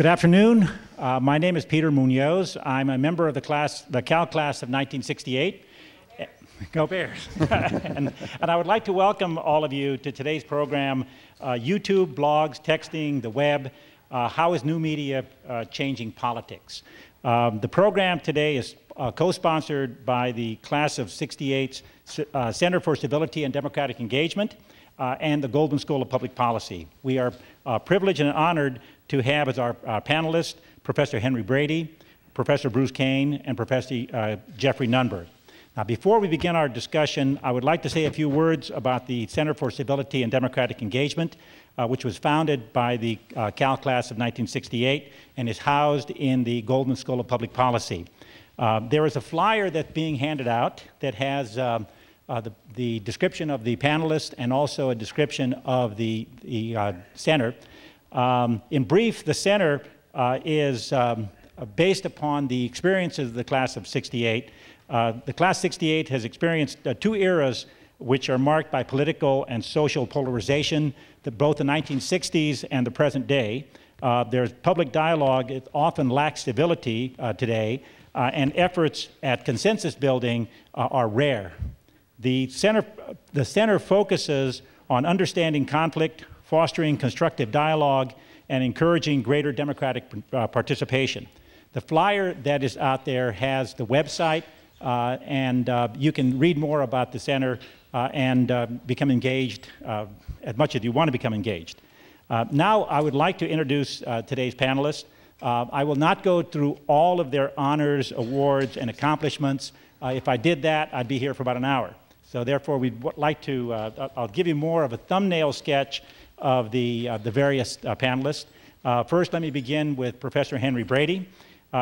Good afternoon. My name is Peter Munoz. I'm a member of the class, the Cal class of 1968. Go Bears. And I would like to welcome all of you to today's program, YouTube, blogs, texting, the web, how is new media changing politics? The program today is co-sponsored by the class of 68's Center for Civility and Democratic Engagement and the Goldman School of Public Policy. We are privileged and honored to have as our panelists Professor Henry Brady, Professor Bruce Cain, and Professor Geoffrey Nunberg. Now, before we begin our discussion, I would like to say a few words about the Center for Civility and Democratic Engagement, which was founded by the Cal class of 1968 and is housed in the Goldman School of Public Policy. There is a flyer that's being handed out that has the description of the panelists and also a description of the center. In brief, the center is based upon the experiences of the class of 68. The class 68 has experienced two eras which are marked by political and social polarization, both the 1960s and the present day. There's public dialogue, it often lacks civility today, and efforts at consensus building are rare. The center focuses on understanding conflict, fostering constructive dialogue, and encouraging greater democratic participation. The flyer that is out there has the website, and you can read more about the center and become engaged as much as you want to become engaged. Now I would like to introduce today's panelists. I will not go through all of their honors, awards, and accomplishments. If I did that, I'd be here for about an hour. So therefore, we'd like to, I'll give you more of a thumbnail sketch of the various panelists. First, let me begin with Professor Henry Brady.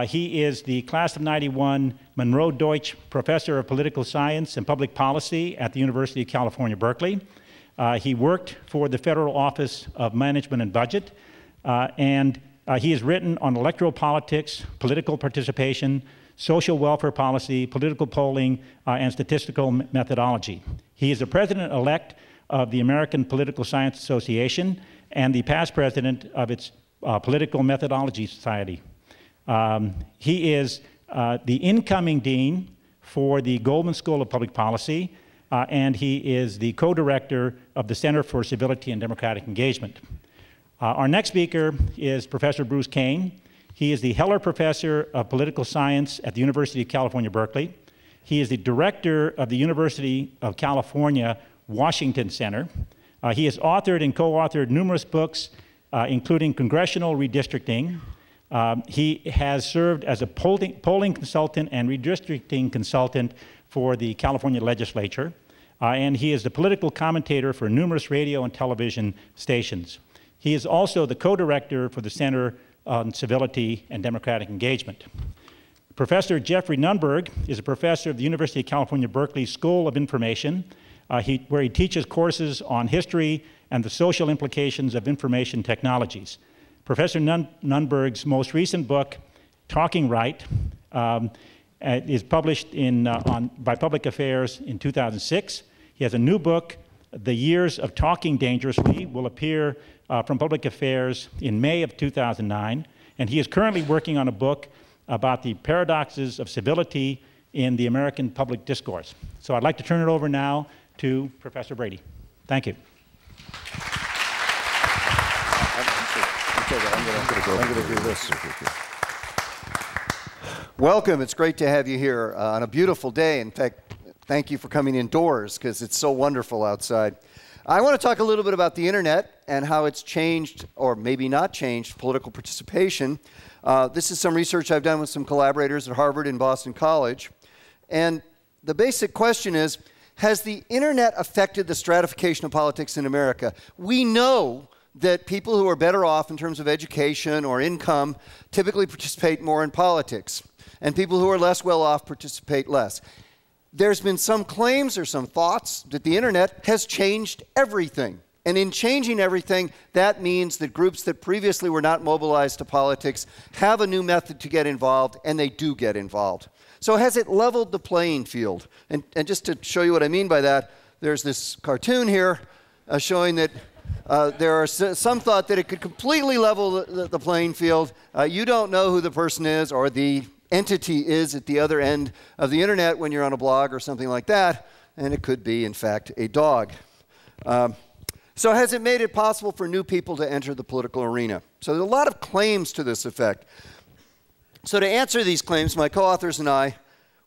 He is the class of 91 Monroe Deutsch Professor of Political Science and Public Policy at the University of California, Berkeley. He worked for the Federal Office of Management and Budget, and he has written on electoral politics, political participation, social welfare policy, political polling, and statistical methodology. He is the president-elect of the American Political Science Association and the past president of its Political Methodology Society. He is the incoming dean for the Goldman School of Public Policy, and he is the co-director of the Center for Civility and Democratic Engagement. Our next speaker is Professor Bruce Cain. He is the Heller Professor of Political Science at the University of California, Berkeley. He is the director of the University of California Washington Center. He has authored and co-authored numerous books, including Congressional Redistricting. He has served as a polling consultant and redistricting consultant for the California Legislature, and he is the political commentator for numerous radio and television stations. He is also the co-director for the Center on Civility and Democratic Engagement. Professor Geoffrey Nunberg is a professor of the University of California, Berkeley School of Information, where he teaches courses on history and the social implications of information technologies. Professor Nunberg's most recent book, Talking Right, is published by Public Affairs in 2006. He has a new book, The Years of Talking Dangerously, will appear from Public Affairs in May of 2009. And he is currently working on a book about the paradoxes of civility in the American public discourse. So I'd like to turn it over now to Professor Brady. Thank you. I'm going to do this. Welcome. It's great to have you here on a beautiful day. In fact, thank you for coming indoors because it's so wonderful outside. I want to talk a little bit about the internet and how it's changed, or maybe not changed, political participation. This is some research I've done with some collaborators at Harvard and Boston College. And the basic question is, has the internet affected the stratification of politics in America? We know that people who are better off in terms of education or income typically participate more in politics, and people who are less well off participate less. There's been some claims or some thoughts that the internet has changed everything, and in changing everything, that means that groups that previously were not mobilized to politics have a new method to get involved, and they do get involved. So has it leveled the playing field? And just to show you what I mean by that, there's this cartoon here showing that There are some thought that it could completely level the playing field. You don't know who the person is or the entity is at the other end of the internet when you're on a blog or something like that, and it could be, in fact, a dog. So has it made it possible for new people to enter the political arena? So there are a lot of claims to this effect. So to answer these claims, my co-authors and I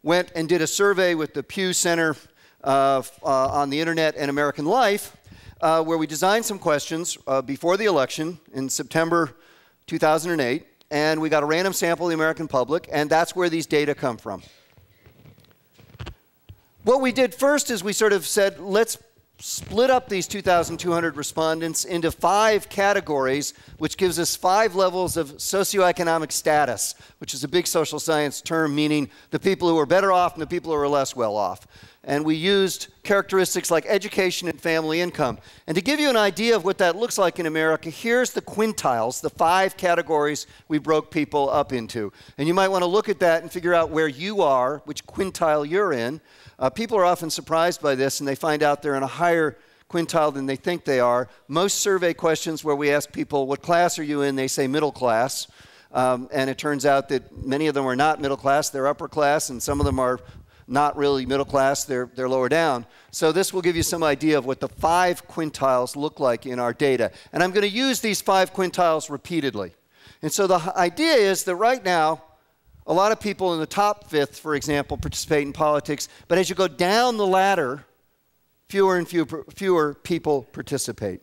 went and did a survey with the Pew Center on the internet and American life, where we designed some questions before the election in September 2008, and we got a random sample of the American public, and that's where these data come from. What we did first is we sort of said, let's split up these 2,200 respondents into 5 categories, which gives us 5 levels of socioeconomic status, which is a big social science term, meaning the people who are better off and the people who are less well off. And we used characteristics like education and family income. And to give you an idea of what that looks like in America, here's the quintiles, the 5 categories we broke people up into. And you might want to look at that and figure out where you are, which quintile you're in. People are often surprised by this, and they find out they're in a higher quintile than they think they are. Most survey questions where we ask people, what class are you in, they say middle class. And it turns out that many of them are not middle class, they're upper class, and some of them are not really middle class, they're lower down. So this will give you some idea of what the 5 quintiles look like in our data. And I'm going to use these 5 quintiles repeatedly. And so the idea is that right now, a lot of people in the top 5th, for example, participate in politics, but as you go down the ladder, fewer and fewer people participate.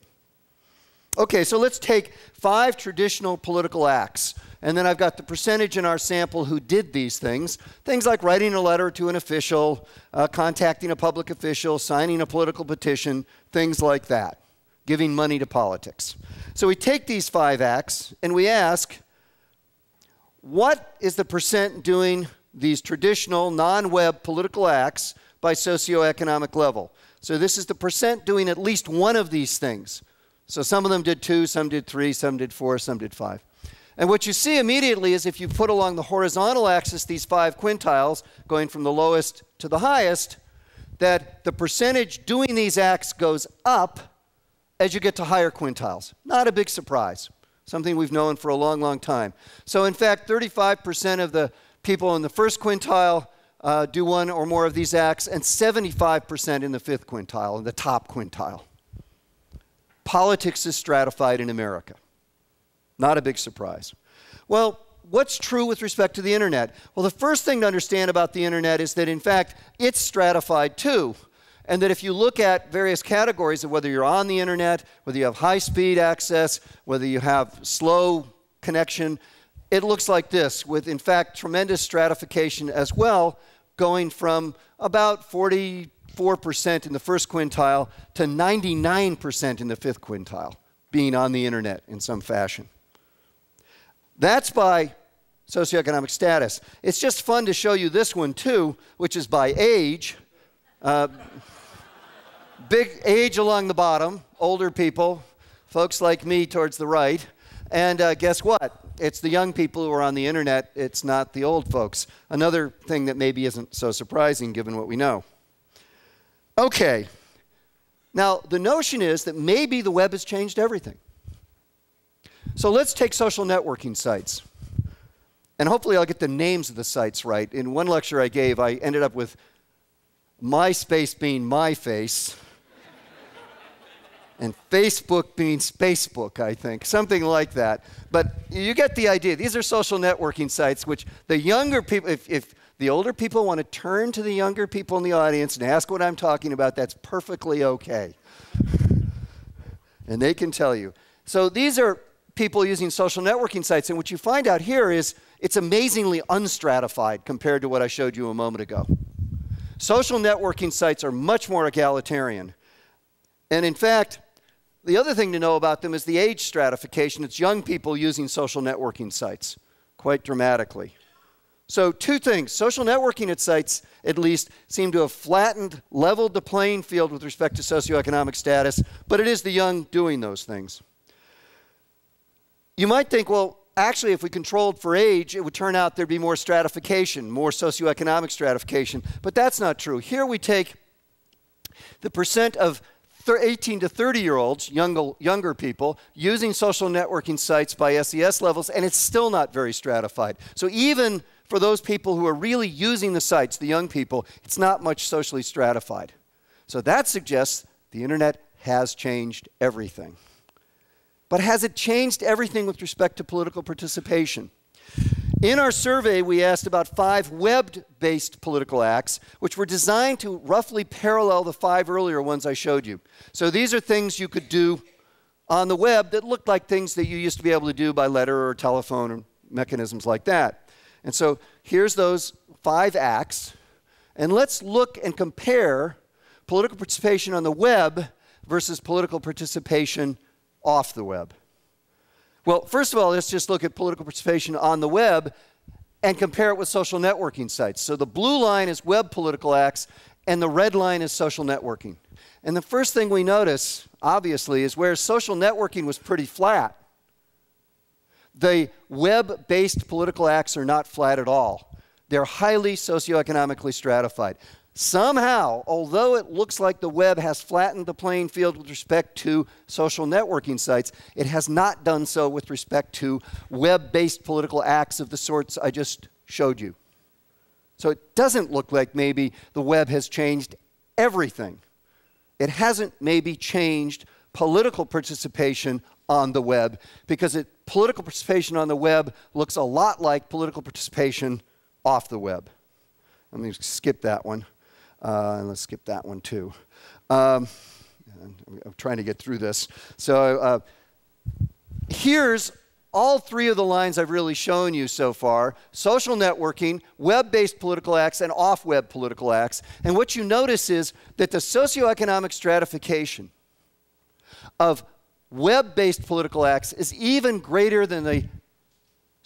Okay, so let's take 5 traditional political acts. And then I've got the percentage in our sample who did these things. Things like writing a letter to an official, contacting a public official, signing a political petition, things like that, giving money to politics. So we take these 5 acts and we ask, what is the percent doing these traditional non-web political acts by socioeconomic level? So this is the percent doing at least one of these things. So some of them did 2, some did 3, some did 4, some did 5. And what you see immediately is if you put along the horizontal axis these 5 quintiles, going from the lowest to the highest, that the percentage doing these acts goes up as you get to higher quintiles. Not a big surprise, something we've known for a long, long time. So in fact, 35% of the people in the first quintile do one or more of these acts, and 75% in the 5th quintile, in the top quintile. Politics is stratified in America. Not a big surprise. Well, what's true with respect to the internet? Well, the first thing to understand about the internet is that, in fact, it's stratified too. And that if you look at various categories of whether you're on the internet, whether you have high-speed access, whether you have slow connection, it looks like this, with, in fact, tremendous stratification as well, going from about 44% in the first quintile to 99% in the 5th quintile, being on the internet in some fashion. That's by socioeconomic status. It's just fun to show you this one too, which is by age. Big age along the bottom, older people, folks like me towards the right. And guess what? It's the young people who are on the internet, it's not the old folks. Another thing that maybe isn't so surprising given what we know. Okay, now the notion is that maybe the web has changed everything. So let's take social networking sites. And hopefully I'll get the names of the sites right. In one lecture I gave, I ended up with MySpace being my face and Facebook being Spacebook, I think, something like that. But you get the idea. These are social networking sites which the younger people, if the older people want to turn to the younger people in the audience and ask what I'm talking about, that's perfectly okay. And they can tell you. So these are people using social networking sites, and what you find out here is it's amazingly unstratified compared to what I showed you a moment ago. Social networking sites are much more egalitarian. And in fact, the other thing to know about them is the age stratification. It's young people using social networking sites quite dramatically. So two things. Social networking sites, at least, seem to have flattened, leveled the playing field with respect to socioeconomic status, but it is the young doing those things. You might think, well, actually, if we controlled for age, it would turn out there'd be more stratification, more socioeconomic stratification. But that's not true. Here we take the percent of 18 to 30-year-olds, younger people, using social networking sites by SES levels, and it's still not very stratified. So even for those people who are really using the sites, the young people, it's not much socially stratified. So that suggests the internet has changed everything. But has it changed everything with respect to political participation? In our survey, we asked about 5 web-based political acts, which were designed to roughly parallel the 5 earlier ones I showed you. So these are things you could do on the web that looked like things that you used to be able to do by letter or telephone or mechanisms like that. And so here's those 5 acts. And let's look and compare political participation on the web versus political participation off the web. Well, first of all, let's just look at political participation on the web and compare it with social networking sites. So the blue line is web political acts, and the red line is social networking. And the first thing we notice, obviously, is where social networking was pretty flat, the web-based political acts are not flat at all. They're highly socioeconomically stratified. Somehow, although it looks like the web has flattened the playing field with respect to social networking sites, it has not done so with respect to web-based political acts of the sorts I just showed you. So it doesn't look like maybe the web has changed everything. It hasn't maybe changed political participation on the web, because political participation on the web looks a lot like political participation off the web. Let me skip that one. And let's skip that one, too. I'm trying to get through this. So here's all 3 of the lines I've really shown you so far. Social networking, web-based political acts, and off-web political acts. And what you notice is that the socioeconomic stratification of web-based political acts is even greater than the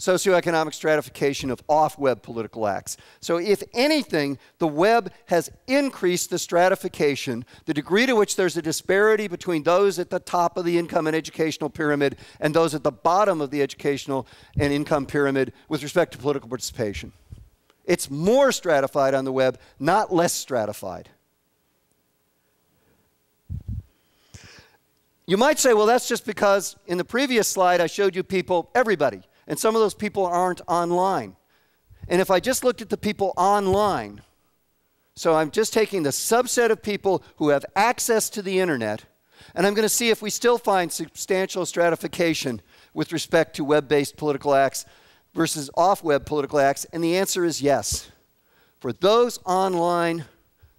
socioeconomic stratification of off-web political acts. So if anything, the web has increased the stratification, the degree to which there's a disparity between those at the top of the income and educational pyramid and those at the bottom of the educational and income pyramid with respect to political participation. It's more stratified on the web, not less stratified. You might say, well, that's just because in the previous slide I showed you people, everybody. And some of those people aren't online. And if I just looked at the people online, so I'm just taking the subset of people who have access to the internet, and I'm going to see if we still find substantial stratification with respect to web-based political acts versus off-web political acts, and the answer is yes. For those online,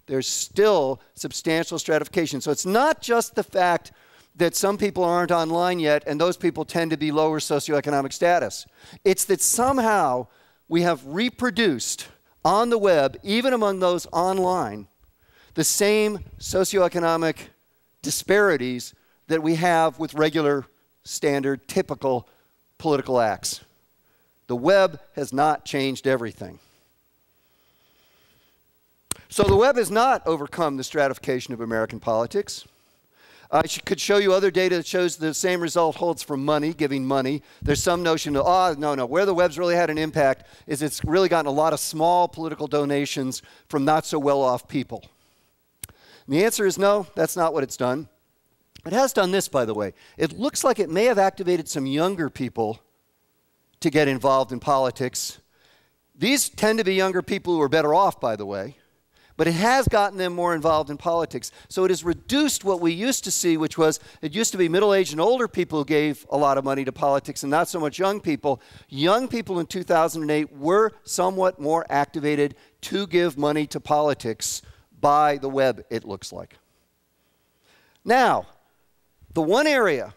there's still substantial stratification. So it's not just the fact that some people aren't online yet, and those people tend to be lower socioeconomic status. It's that somehow we have reproduced on the web, even among those online, the same socioeconomic disparities that we have with regular, standard, typical political acts. The web has not changed everything. So the web has not overcome the stratification of American politics. I could show you other data that shows the same result holds for money, giving money. There's some notion of, oh, no, no, where the web's really had an impact is it's really gotten a lot of small political donations from not so well-off people. And the answer is no, that's not what it's done. It has done this, by the way. It looks like it may have activated some younger people to get involved in politics. These tend to be younger people who are better off, by the way. But it has gotten them more involved in politics. So it has reduced what we used to see, which was it used to be middle-aged and older people who gave a lot of money to politics and not so much young people. Young people in 2008 were somewhat more activated to give money to politics by the web, it looks like. Now, the one area,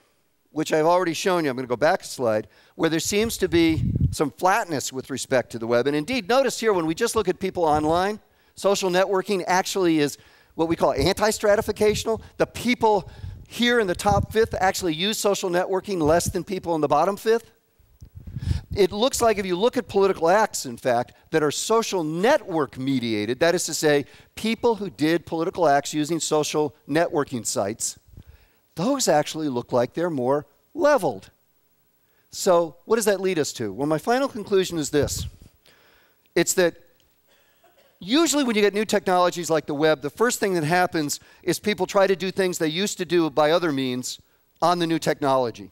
which I've already shown you, I'm going to go back a slide, where there seems to be some flatness with respect to the web. And indeed, notice here when we just look at people online, social networking actually is what we call anti-stratificational. The people here in the top 5th actually use social networking less than people in the bottom 5th. It looks like if you look at political acts, in fact, that are social network mediated, that is to say, people who did political acts using social networking sites, those actually look like they're more leveled. So what does that lead us to? Well, my final conclusion is this. It's that usually when you get new technologies like the web, the first thing that happens is people try to do things they used to do by other means on the new technology.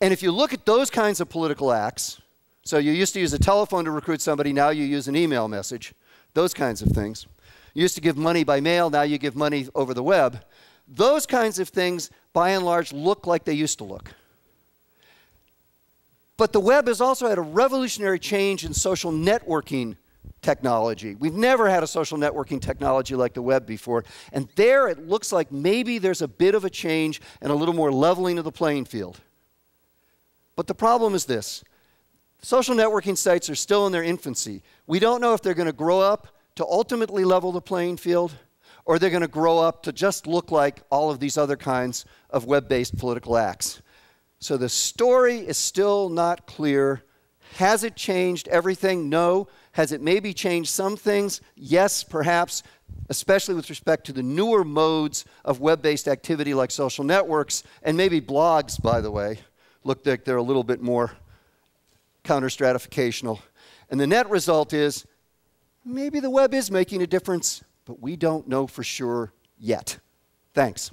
And if you look at those kinds of political acts, so you used to use a telephone to recruit somebody, now you use an email message, those kinds of things. You used to give money by mail, now you give money over the web. Those kinds of things, by and large, look like they used to look. But the web has also had a revolutionary change in social networking technology. We've never had a social networking technology like the web before. And there it looks like maybe there's a bit of a change and a little more leveling of the playing field. But the problem is this. Social networking sites are still in their infancy. We don't know if they're going to grow up to ultimately level the playing field, or they're going to grow up to just look like all of these other kinds of web-based political acts. So the story is still not clear. Has it changed everything? No. Has it maybe changed some things? Yes, perhaps, especially with respect to the newer modes of web-based activity like social networks, and maybe blogs, by the way, look like they're a little bit more counter-stratificational. And the net result is maybe the web is making a difference, but we don't know for sure yet. Thanks.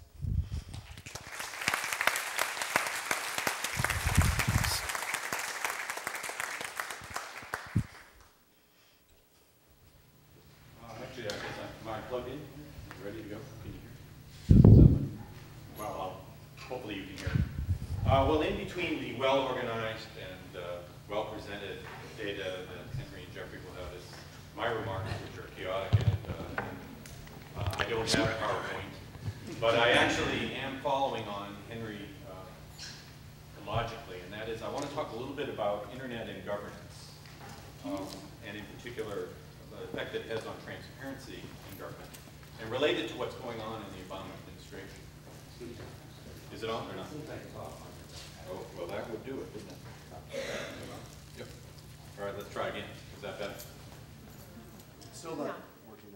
Well, in between the well-organized and well-presented data that Henry and Geoffrey will have is my remarks, which are chaotic, and I don't have a PowerPoint. But I actually am following on Henry logically, and that is I want to talk a little bit about internet and governance, and in particular the effect it has on transparency in government, and related to what's going on in the Obama administration. Is it on or not? Oh, well, that would do it, wouldn't it? Yep. All right, let's try again. Is that better? It's still not working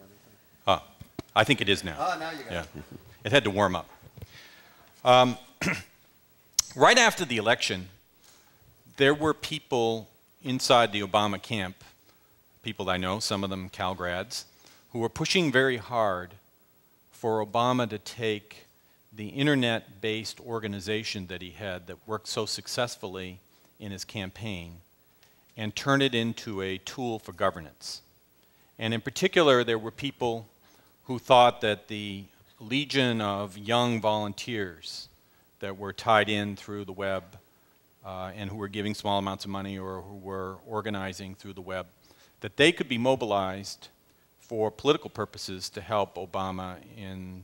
on anything. I think it is now. Oh, now you got it. Yeah. It had to warm up. Right after the election, there were people inside the Obama camp, people I know, some of them Cal grads, who were pushing very hard for Obama to take the internet-based organization that he had that worked so successfully in his campaign and turn it into a tool for governance. And in particular, there were people who thought that the legion of young volunteers that were tied in through the web and who were giving small amounts of money or who were organizing through the web, that they could be mobilized for political purposes to help Obama in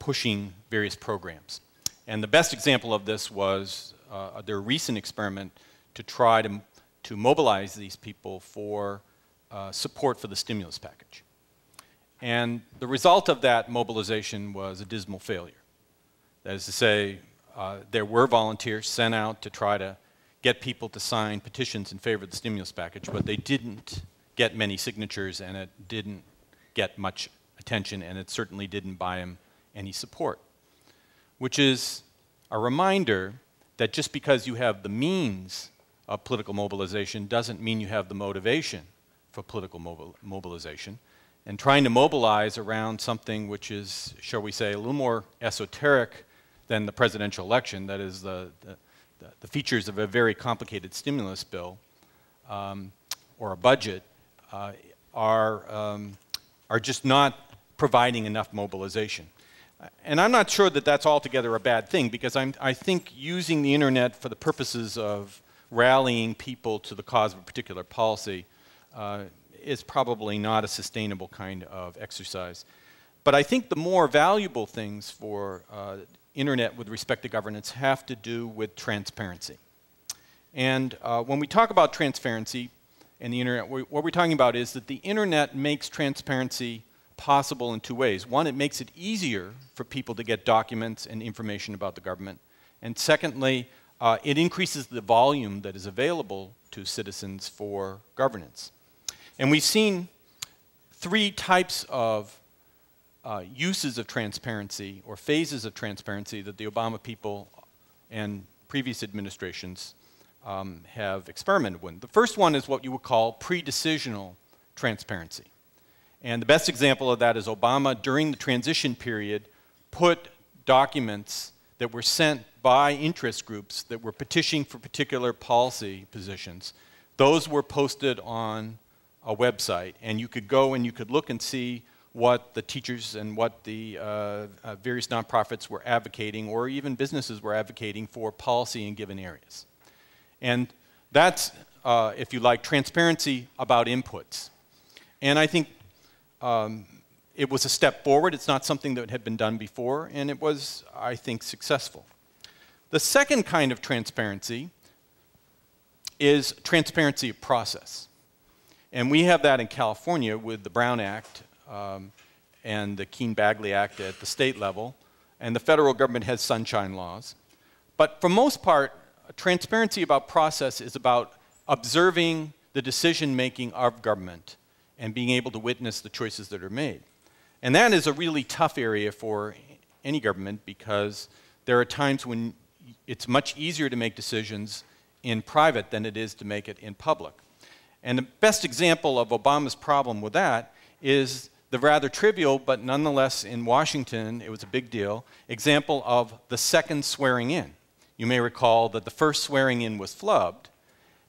pushing various programs. And the best example of this was their recent experiment to try to mobilize these people for support for the stimulus package. And the result of that mobilization was a dismal failure. That is to say, there were volunteers sent out to try to get people to sign petitions in favor of the stimulus package, but they didn't get many signatures, and it didn't get much attention, and it certainly didn't buy them any support, which is a reminder that just because you have the means of political mobilization doesn't mean you have the motivation for political mobilization. And trying to mobilize around something which is, shall we say, a little more esoteric than the presidential election, that is the features of a very complicated stimulus bill or a budget, are just not providing enough mobilization. And I'm not sure that that's altogether a bad thing, because I think using the internet for the purposes of rallying people to the cause of a particular policy is probably not a sustainable kind of exercise. But I think the more valuable things for internet with respect to governance have to do with transparency. And when we talk about transparency in the internet, what we're talking about is that the internet makes transparency possible in two ways. One, it makes it easier for people to get documents and information about the government. And secondly, it increases the volume that is available to citizens for governance. And we've seen three types of uses of transparency or phases of transparency that the Obama people and previous administrations have experimented with. The first one is what you would call pre-decisional transparency. And the best example of that is Obama, during the transition period, put documents that were sent by interest groups that were petitioning for particular policy positions. Those were posted on a website, and you could go and you could look and see what the teachers and what the various nonprofits were advocating, or even businesses were advocating for policy in given areas. And that's, if you like, transparency about inputs. And I think it was a step forward. It's not something that had been done before, and it was, I think, successful. The second kind of transparency is transparency of process. And we have that in California with the Brown Act and the Keene-Bagley Act at the state level, and the federal government has sunshine laws. But for most part, transparency about process is about observing the decision-making of government and being able to witness the choices that are made. And that is a really tough area for any government, because there are times when it's much easier to make decisions in private than it is to make it in public. And the best example of Obama's problem with that is the rather trivial, but nonetheless in Washington it was a big deal, example of the second swearing in. You may recall that the first swearing in was flubbed,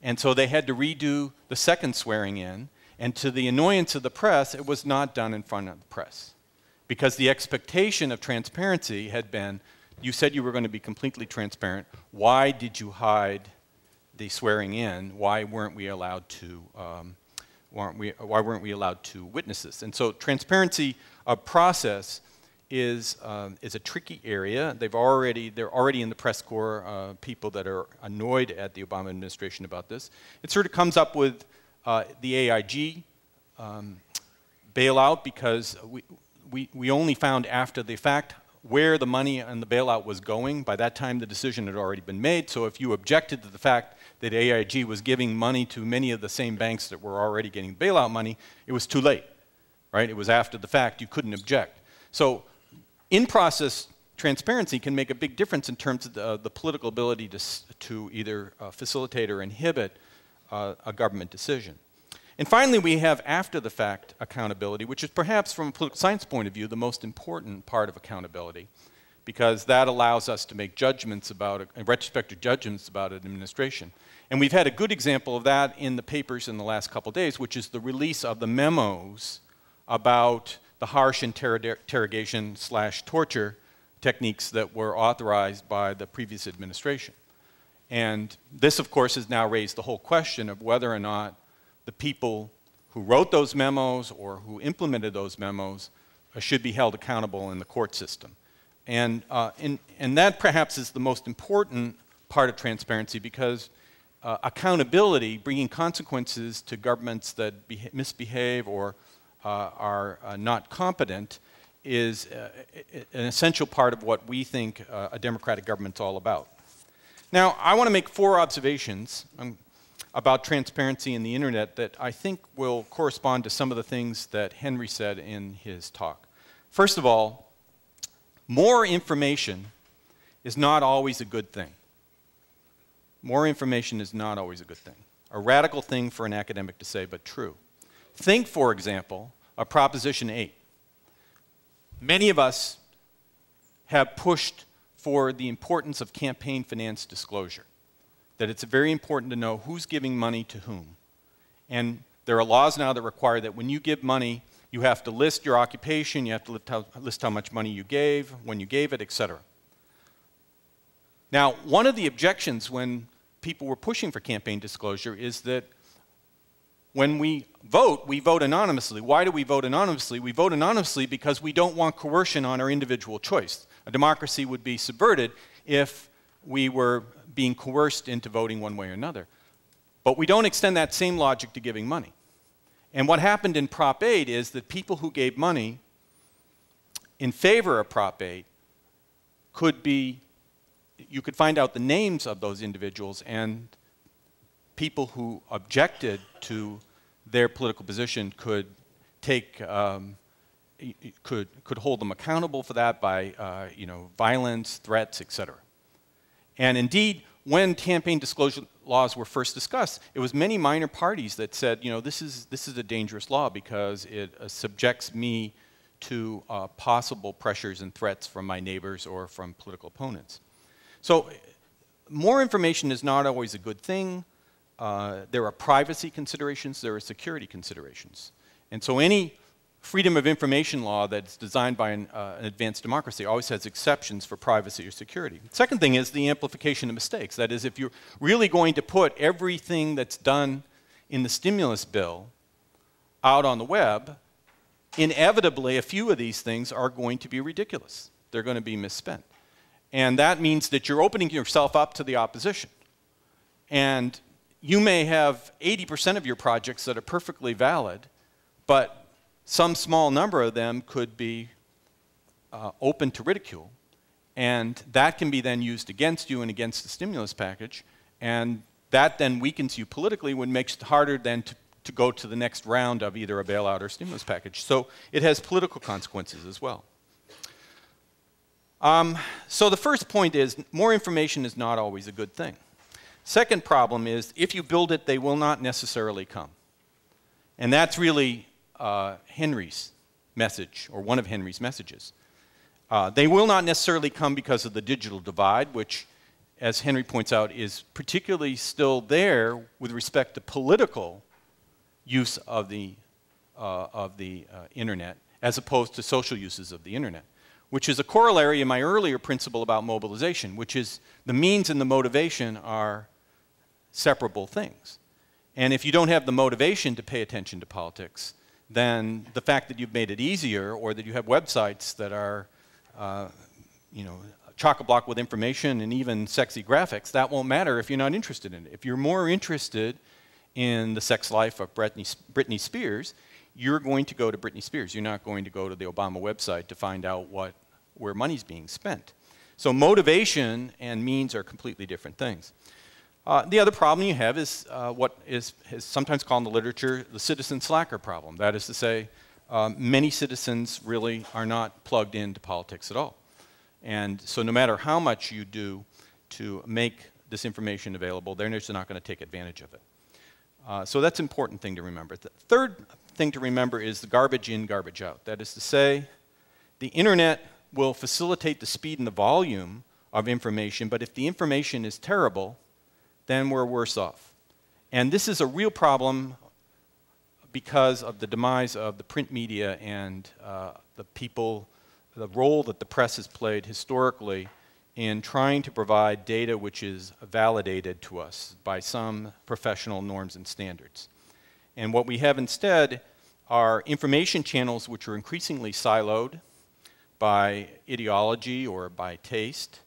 and so they had to redo the second swearing in, and to the annoyance of the press, it was not done in front of the press. Because the expectation of transparency had been, you said you were going to be completely transparent, why did you hide the swearing in? Why weren't we allowed to, why weren't we allowed to witness this? And so transparency of process is a tricky area. They're already in the press corps, people that are annoyed at the Obama administration about this. It sort of comes up with the AIG bailout, because we only found after the fact where the money and the bailout was going. By that time, the decision had already been made. So if you objected to the fact that AIG was giving money to many of the same banks that were already getting bailout money, it was too late, right? It was after the fact. You couldn't object. So in-process transparency can make a big difference in terms of the political ability to either facilitate or inhibit a government decision. And finally, we have after-the-fact accountability, which is perhaps, from a political science point of view, the most important part of accountability, because that allows us to make judgments about, retrospective judgments about an administration. And we've had a good example of that in the papers in the last couple of days, which is the release of the memos about the harsh interrogation/torture techniques that were authorized by the previous administration. And this, of course, has now raised the whole question of whether or not the people who wrote those memos or who implemented those memos should be held accountable in the court system. And that perhaps is the most important part of transparency, because accountability, bringing consequences to governments that misbehave or are not competent, is an essential part of what we think a democratic government's all about. Now, I want to make four observations about transparency in the internet that I think will correspond to some of the things that Henry said in his talk. First of all, more information is not always a good thing. More information is not always a good thing. A radical thing for an academic to say, but true. Think, for example, of Proposition 8. Many of us have pushed for the importance of campaign finance disclosure, that it's very important to know who's giving money to whom. And there are laws now that require that when you give money, you have to list your occupation, you have to list how much money you gave, when you gave it, etc. Now, one of the objections when people were pushing for campaign disclosure is that when we vote anonymously. Why do we vote anonymously? We vote anonymously because we don't want coercion on our individual choice. A democracy would be subverted if we were being coerced into voting one way or another. But we don't extend that same logic to giving money. And what happened in Prop 8 is that people who gave money in favor of Prop 8 could be, you could find out the names of those individuals, and people who objected to their political position could take could hold them accountable for that by violence, threats, etc. And indeed, when campaign disclosure laws were first discussed, it was many minor parties that said, you know, this is a dangerous law because it subjects me to possible pressures and threats from my neighbors or from political opponents. So more information is not always a good thing. There are privacy considerations, there are security considerations. And so any freedom of information law that's designed by an advanced democracy always has exceptions for privacy or security. The second thing is the amplification of mistakes. That is, if you're really going to put everything that's done in the stimulus bill out on the web, inevitably a few of these things are going to be ridiculous. They're going to be misspent. And that means that you're opening yourself up to the opposition. And you may have 80% of your projects that are perfectly valid, but some small number of them could be open to ridicule, and that can be then used against you and against the stimulus package, and that then weakens you politically, when makes it harder then to go to the next round of either a bailout or stimulus package. So it has political consequences as well. So the first point is, more information is not always a good thing. Second problem is, if you build it, they will not necessarily come. And that's really Henry's message, or one of Henry's messages. They will not necessarily come because of the digital divide, which, as Henry points out, is particularly still there with respect to political use of the internet, as opposed to social uses of the internet, which is a corollary in my earlier principle about mobilization, which is the means and the motivation are separable things. And if you don't have the motivation to pay attention to politics, then the fact that you've made it easier, or that you have websites that are, you know, chock-a-block with information and even sexy graphics, that won't matter if you're not interested in it. If you're more interested in the sex life of Britney Spears, you're going to go to Britney Spears. You're not going to go to the Obama website to find out where money's being spent. So motivation and means are completely different things. The other problem you have is what is sometimes called in the literature the citizen slacker problem. That is to say, many citizens really are not plugged into politics at all. And so no matter how much you do to make this information available, they're just not going to take advantage of it. So that's an important thing to remember. The third thing to remember is the garbage in, garbage out. That is to say, the internet will facilitate the speed and the volume of information, but if the information is terrible, then we're worse off. And this is a real problem because of the demise of the print media and the role that the press has played historically in trying to provide data which is validated to us by some professional norms and standards. And what we have instead are information channels which are increasingly siloed by ideology or by taste,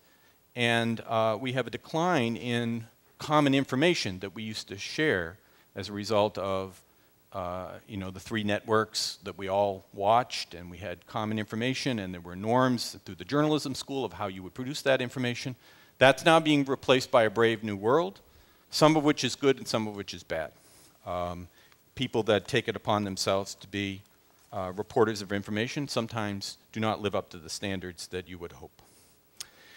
and we have a decline in common information that we used to share as a result of you know, the three networks that we all watched, and we had common information, and there were norms through the journalism school of how you would produce that information. That's now being replaced by a brave new world, some of which is good and some of which is bad. People that take it upon themselves to be reporters of information sometimes do not live up to the standards that you would hope.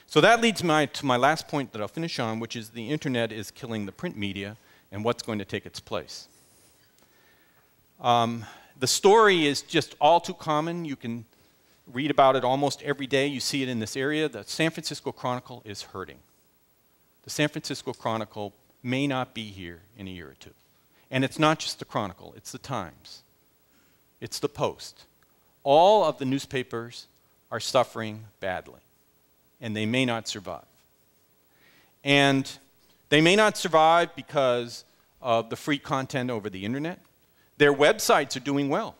So that leads me to my last point that I'll finish on, which is the internet is killing the print media, and what's going to take its place. The story is just all too common. You can read about it almost every day. You see it in this area. The San Francisco Chronicle is hurting. The San Francisco Chronicle may not be here in a year or two. And it's not just the Chronicle. It's the Times. It's the Post. All of the newspapers are suffering badly, and they may not survive. And they may not survive because of the free content over the internet. Their websites are doing well.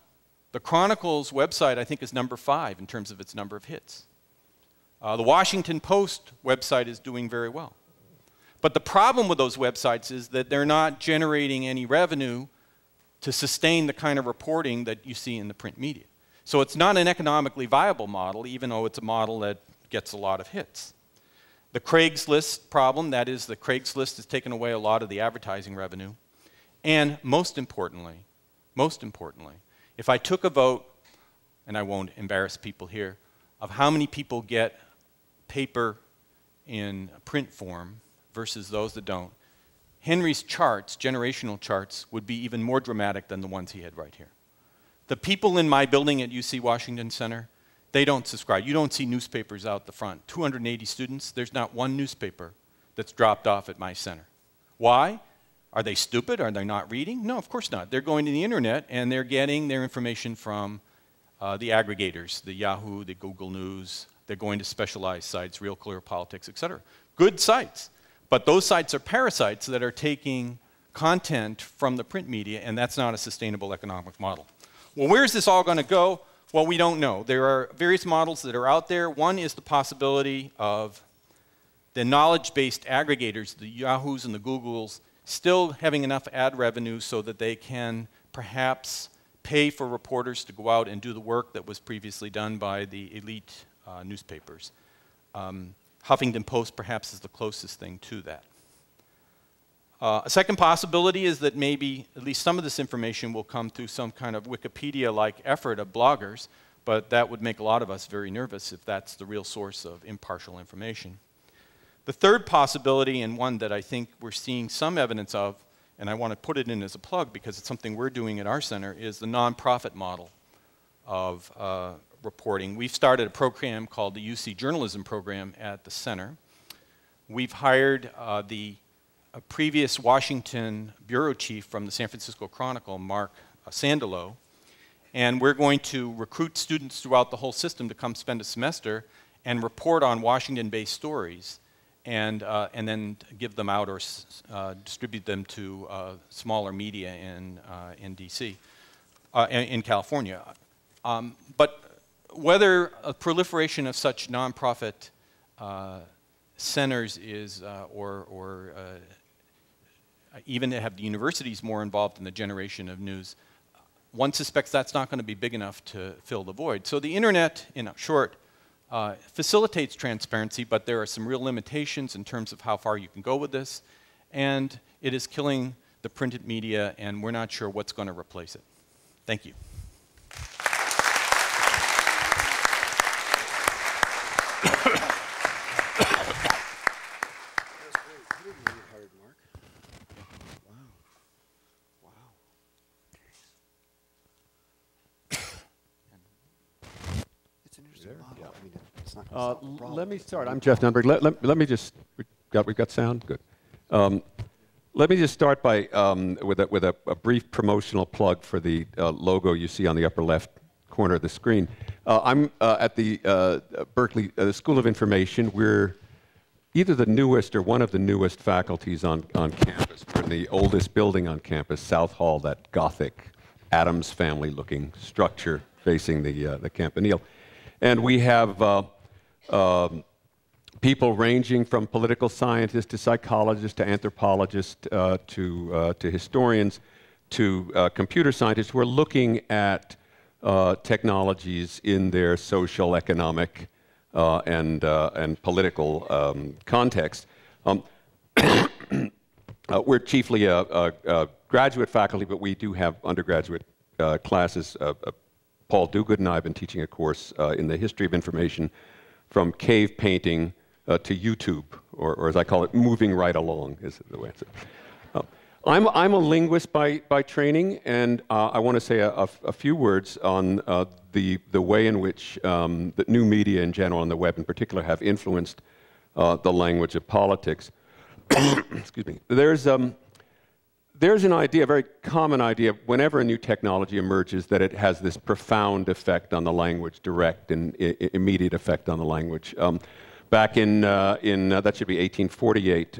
The Chronicle's website, I think, is number 5 in terms of its number of hits. The Washington Post website is doing very well. But the problem with those websites is that they're not generating any revenue to sustain the kind of reporting that you see in the print media. So it's not an economically viable model, even though it's a model that gets a lot of hits. The Craigslist problem, that is, the Craigslist has taken away a lot of the advertising revenue. And most importantly, if I took a vote, and I won't embarrass people here, of how many people get paper in print form versus those that don't, Henry's charts, generational charts, would be even more dramatic than the ones he had right here. The people in my building at UC Washington Center, they don't subscribe. You don't see newspapers out the front. 280 students, there's not one newspaper that's dropped off at my center. Why? Are they stupid? Are they not reading? No, of course not. They're going to the internet and they're getting their information from the aggregators, the Yahoo, the Google News. They're going to specialized sites, Real Clear Politics, etc. Good sites. But those sites are parasites that are taking content from the print media, and that's not a sustainable economic model. Well, where's this all going to go? Well, we don't know. There are various models that are out there. One is the possibility of the knowledge-based aggregators, the Yahoos and the Googles, still having enough ad revenue so that they can perhaps pay for reporters to go out and do the work that was previously done by the elite newspapers. Huffington Post perhaps is the closest thing to that. A second possibility is that maybe at least some of this information will come through some kind of Wikipedia-like effort of bloggers, but that would make a lot of us very nervous if that's the real source of impartial information. The third possibility, and one that I think we're seeing some evidence of, and I want to put it in as a plug because it's something we're doing at our center, is the nonprofit model of reporting. We've started a program called the UC Journalism Program at the center. We've hired a previous Washington bureau chief from the San Francisco Chronicle, Mark Sandalow, and we're going to recruit students throughout the whole system to come spend a semester and report on Washington-based stories and then give them out or distribute them to smaller media in D.C., in California. But whether a proliferation of such nonprofit centers is, or even to have the universities more involved in the generation of news, one suspects that's not going to be big enough to fill the void. So the internet, in short, facilitates transparency, but there are some real limitations in terms of how far you can go with this, and it is killing the printed media, and we're not sure what's going to replace it. Thank you. Let me start. I'm Geoff Nunberg. Let me just. We've got sound. Good. Let me just start by with a brief promotional plug for the logo you see on the upper left corner of the screen. I'm at the Berkeley School of Information. We're either the newest or one of the newest faculties on campus. We're in the oldest building on campus, South Hall, that Gothic Addams family-looking structure facing the Campanile, and we have. People ranging from political scientists to psychologists to anthropologists to historians to computer scientists who are looking at technologies in their social, economic, and political context. We're chiefly a graduate faculty, but we do have undergraduate classes. Paul Duguid and I have been teaching a course in the history of information, from cave painting to YouTube, or as I call it, moving right along is the way. I'm a linguist by training, and I want to say a few words on the way in which the new media in general and the web in particular have influenced the language of politics. Excuse me. There's an idea, a very common idea, whenever a new technology emerges, that it has this profound effect on the language, direct and immediate effect on the language. Back in, that should be 1848,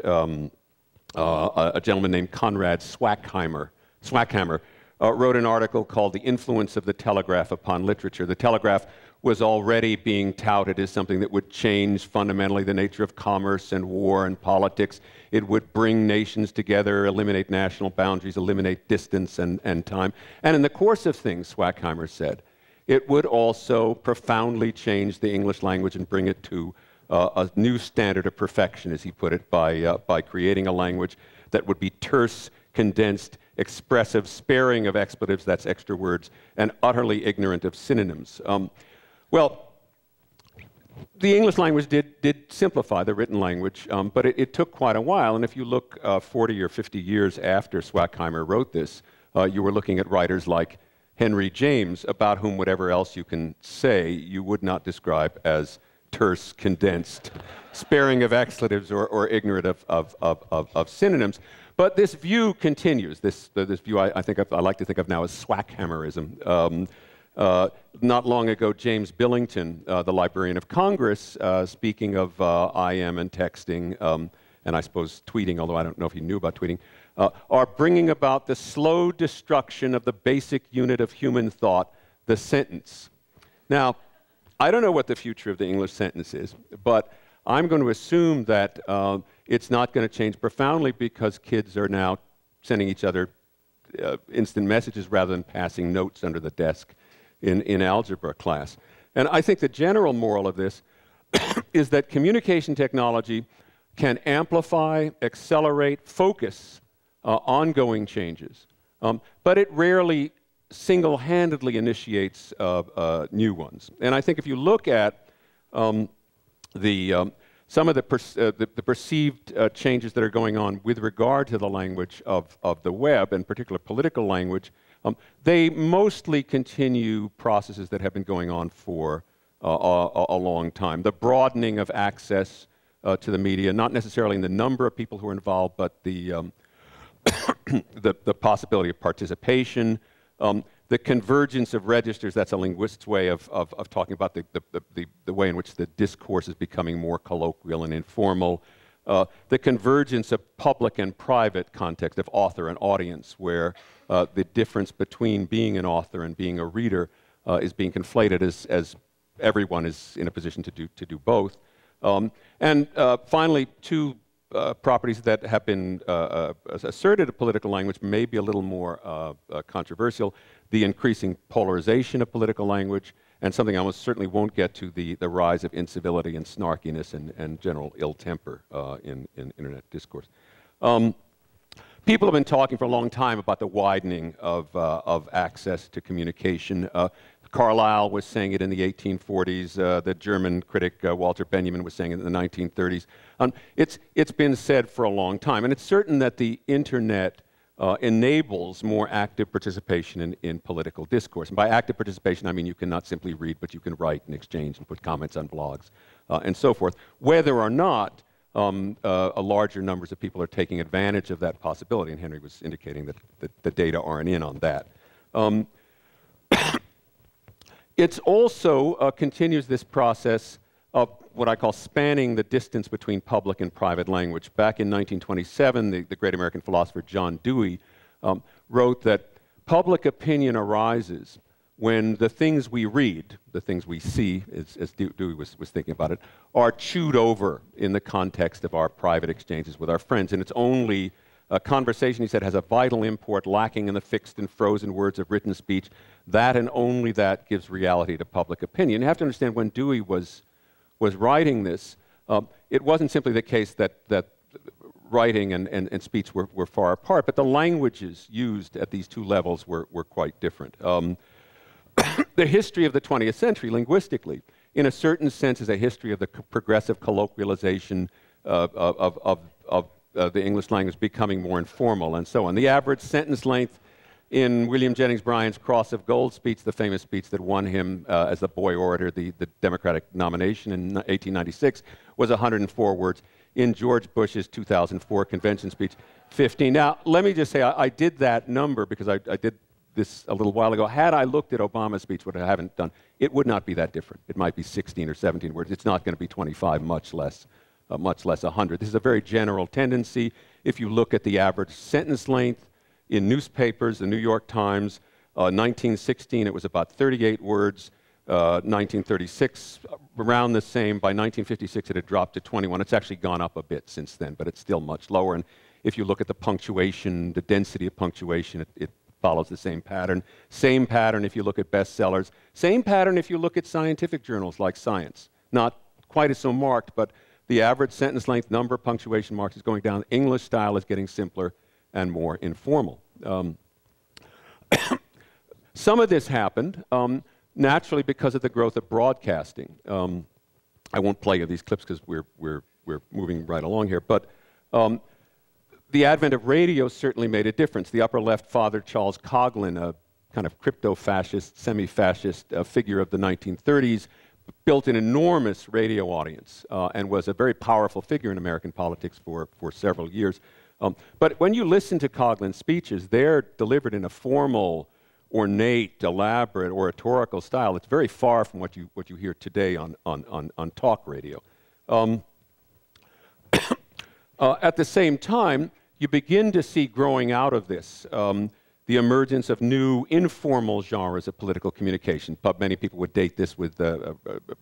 a gentleman named Conrad Swackhamer wrote an article called The Influence of the Telegraph Upon Literature. The telegraph was already being touted as something that would change fundamentally the nature of commerce and war and politics. It would bring nations together, eliminate national boundaries, eliminate distance and time. And in the course of things, Swackhamer said, it would also profoundly change the English language and bring it to a new standard of perfection, as he put it, by creating a language that would be terse, condensed, expressive, sparing of expletives, that's extra words, and utterly ignorant of synonyms. Well, the English language did simplify the written language, but it took quite a while. And if you look 40 or 50 years after Swackhamer wrote this, you were looking at writers like Henry James, about whom whatever else you can say, you would not describe as terse, condensed, sparing of expletives, or ignorant of synonyms. But this view continues. This view I like to think of now as Swackhamerism. Not long ago, James Billington, the Librarian of Congress, speaking of IM and texting, and I suppose tweeting, although I don't know if he knew about tweeting, are bringing about the slow destruction of the basic unit of human thought, the sentence. Now, I don't know what the future of the English sentence is, but I'm going to assume that it's not going to change profoundly because kids are now sending each other instant messages rather than passing notes under the desk in algebra class. And I think the general moral of this is that communication technology can amplify, accelerate, focus ongoing changes, but it rarely single-handedly initiates new ones. And I think if you look at some of the perceived changes that are going on with regard to the language of the web, in particular political language, they mostly continue processes that have been going on for a long time. The broadening of access to the media, not necessarily in the number of people who are involved, but the possibility of participation, the convergence of registers, that's a linguist's way of talking about the way in which the discourse is becoming more colloquial and informal, the convergence of public and private context, of author and audience, where the difference between being an author and being a reader is being conflated as everyone is in a position to do both. And finally, two properties that have been asserted of political language may be a little more controversial, the increasing polarization of political language, and something I almost certainly won't get to, the rise of incivility and snarkiness and general ill temper in internet discourse. People have been talking for a long time about the widening of access to communication. Carlyle was saying it in the 1840s. The German critic Walter Benjamin was saying it in the 1930s. It's been said for a long time, and it's certain that the internet enables more active participation in political discourse. And by active participation, I mean you cannot simply read, but you can write and exchange and put comments on blogs and so forth. Whether or not a larger numbers of people are taking advantage of that possibility, and Henry was indicating that the data aren't in on that. It also continues this process of what I call spanning the distance between public and private language. Back in 1927, the great American philosopher John Dewey wrote that public opinion arises when the things we read, the things we see, as Dewey was thinking about it, are chewed over in the context of our private exchanges with our friends. And it's only a conversation, he said, has a vital import lacking in the fixed and frozen words of written speech. That and only that gives reality to public opinion. You have to understand when Dewey was writing this, it wasn't simply the case that writing and speech were far apart, but the languages used at these two levels were quite different. The history of the 20th century, linguistically, in a certain sense, is a history of the progressive colloquialization of the English language becoming more informal and so on. The average sentence length in William Jennings Bryan's Cross of Gold speech, the famous speech that won him as the boy orator the Democratic nomination in 1896, was 104 words. In George Bush's 2004 convention speech, 15. Now, let me just say, I did that number because I did this a little while ago. Had I looked at Obama's speech, what I haven't done, it would not be that different. It might be 16 or 17 words. It's not going to be 25, much less 100. This is a very general tendency. If you look at the average sentence length in newspapers, the New York Times, 1916, it was about 38 words. 1936, around the same. By 1956, it had dropped to 21. It's actually gone up a bit since then, but it's still much lower. And if you look at the punctuation, the density of punctuation, it follows the same pattern. Same pattern if you look at bestsellers. Same pattern if you look at scientific journals like Science. Not quite as so marked, but the average sentence length, number of punctuation marks is going down. English style is getting simpler and more informal. Some of this happened naturally because of the growth of broadcasting. I won't play you these clips because we're moving right along here, but the advent of radio certainly made a difference. The upper left father, Charles Coughlin, a kind of crypto-fascist, semi-fascist figure of the 1930s, built an enormous radio audience and was a very powerful figure in American politics for several years. But when you listen to Coughlin's speeches, they're delivered in a formal, ornate, elaborate, oratorical style. It's very far from what you hear today on talk radio. At the same time, you begin to see growing out of this the emergence of new informal genres of political communication. Many people would date this with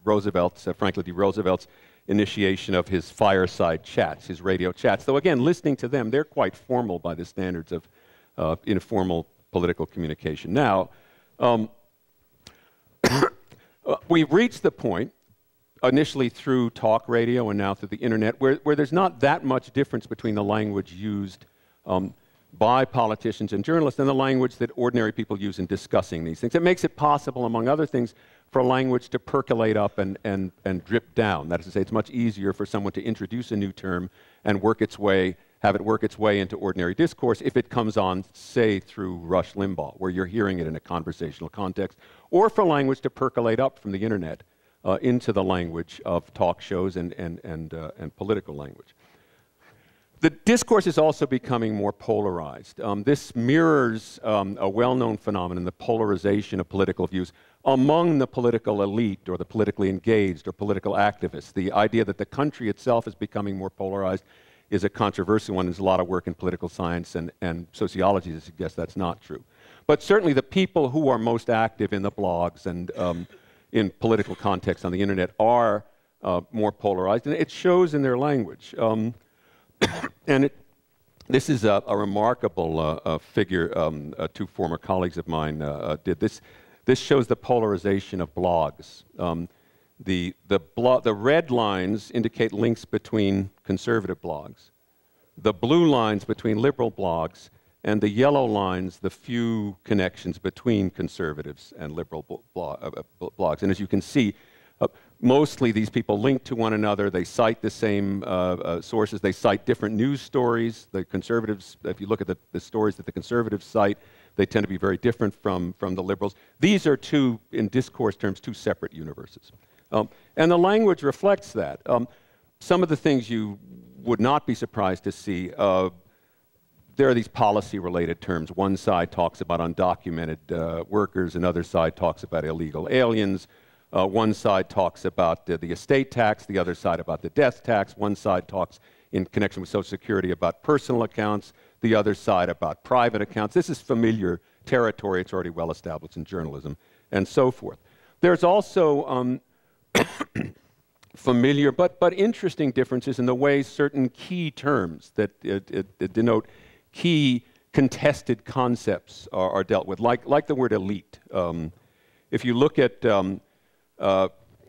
Roosevelt's, Franklin D. Roosevelt's initiation of his fireside chats, his radio chats. Though again, listening to them, they're quite formal by the standards of informal political communication. Now, we've reached the point, initially through talk radio and now through the internet, where there's not that much difference between the language used by politicians and journalists and the language that ordinary people use in discussing these things. It makes it possible, among other things, for language to percolate up and drip down. That is to say, it's much easier for someone to introduce a new term and work its way, have it work its way into ordinary discourse if it comes on, say, through Rush Limbaugh, where you're hearing it in a conversational context, or for language to percolate up from the internet into the language of talk shows and political language. The discourse is also becoming more polarized. This mirrors a well-known phenomenon, the polarization of political views among the political elite or the politically engaged or political activists. The idea that the country itself is becoming more polarized is a controversial one. There's a lot of work in political science and sociology to suggest that's not true. But certainly the people who are most active in the blogs and in political context on the internet are more polarized, and it shows in their language. And this is a remarkable figure. Two former colleagues of mine did this. This shows the polarization of blogs. The red lines indicate links between conservative blogs, the blue lines between liberal blogs, and the yellow lines, the few connections between conservatives and liberal blogs. And as you can see, mostly these people link to one another. They cite the same sources. They cite different news stories. The conservatives, if you look at the stories that the conservatives cite, they tend to be very different from the liberals. These are two, in discourse terms, two separate universes. And the language reflects that. Some of the things you would not be surprised to see, there are these policy-related terms. One side talks about undocumented workers, another side talks about illegal aliens. One side talks about the estate tax, the other side about the death tax. One side talks in connection with Social Security about personal accounts, the other side about private accounts. This is familiar territory. It's already well established in journalism and so forth. There's also familiar but interesting differences in the way certain key terms that denote key contested concepts are dealt with, like the word elite. If you look at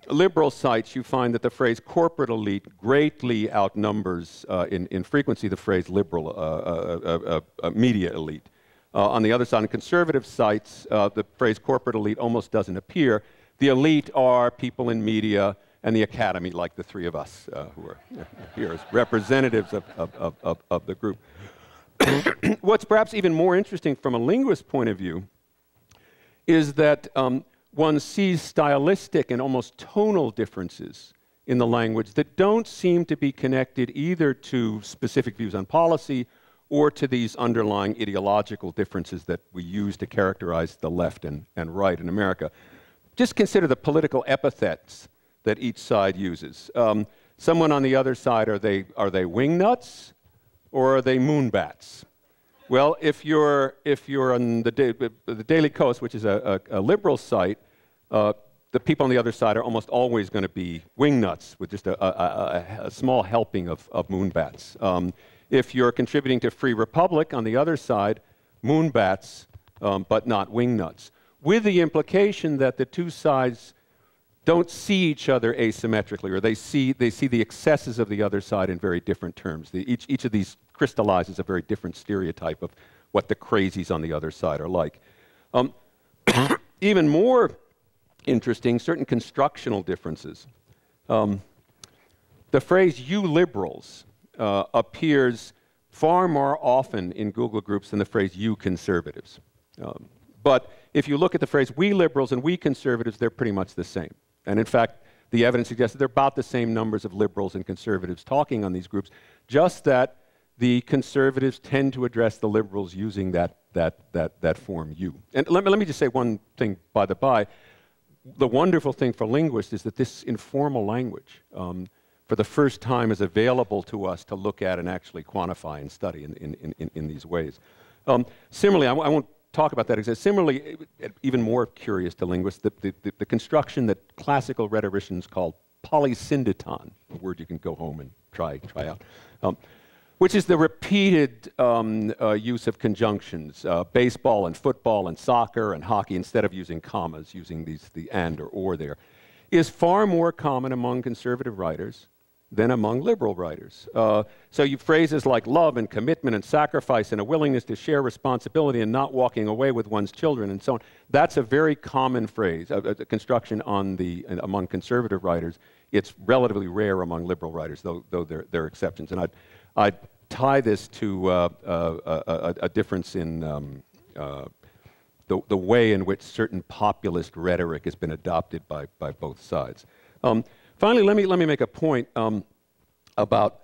liberal sites, you find that the phrase corporate elite greatly outnumbers in frequency the phrase liberal media elite. On the other side, on conservative sites, the phrase corporate elite almost doesn't appear. The elite are people in media and the academy, like the three of us who are here as representatives of the group. What's perhaps even more interesting from a linguist point of view is that one sees stylistic and almost tonal differences in the language that don't seem to be connected either to specific views on policy or to these underlying ideological differences that we use to characterize the left and right in America. Just consider the political epithets that each side uses. Someone on the other side, are they wingnuts? Or are they moon bats? Well, if you're on the Daily Kos, which is a liberal site, the people on the other side are almost always going to be wingnuts with just a small helping of moon bats. If you're contributing to Free Republic on the other side, moon bats, but not wingnuts, with the implication that the two sides don't see each other asymmetrically, or they see the excesses of the other side in very different terms. Each of these crystallizes a very different stereotype of what the crazies on the other side are like. Even more interesting, certain constructional differences. The phrase "you liberals" appears far more often in Google groups than the phrase "you conservatives." But if you look at the phrase "we liberals" and "we conservatives," they're pretty much the same. And in fact, the evidence suggests that they're about the same numbers of liberals and conservatives talking on these groups, just that the conservatives tend to address the liberals using that form "you." And let me just say one thing by the by. The wonderful thing for linguists is that this informal language, for the first time, is available to us to look at and actually quantify and study in these ways. Similarly, I won't talk about that. Similarly, even more curious to linguists, the construction that classical rhetoricians call polysyndeton, a word you can go home and try out, which is the repeated use of conjunctions, baseball and football and soccer and hockey, instead of using commas, using the "and" or "there," is far more common among conservative writers than among liberal writers. So phrases like love and commitment and sacrifice and a willingness to share responsibility and not walking away with one's children and so on, that's a very common phrase, construction among conservative writers. It's relatively rare among liberal writers, though there are exceptions. And I tie this to a difference in the way in which certain populist rhetoric has been adopted by both sides. Finally, let me make a point about